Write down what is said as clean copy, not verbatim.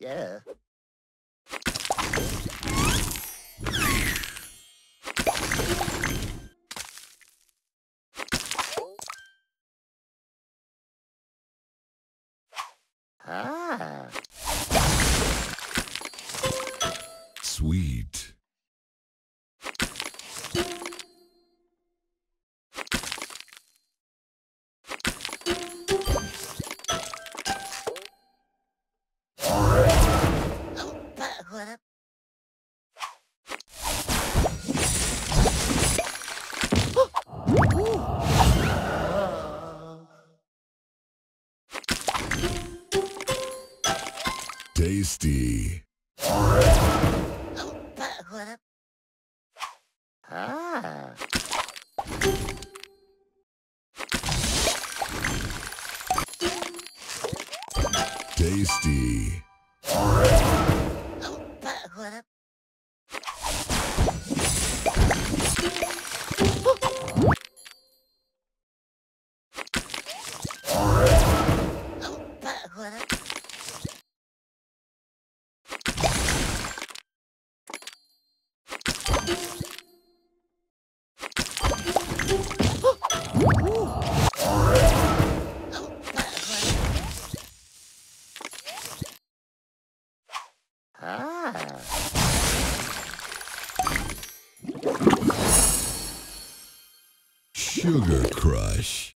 Yeah. Ah. Sweet. Tasty. Ah. Tasty. Sugar Crush.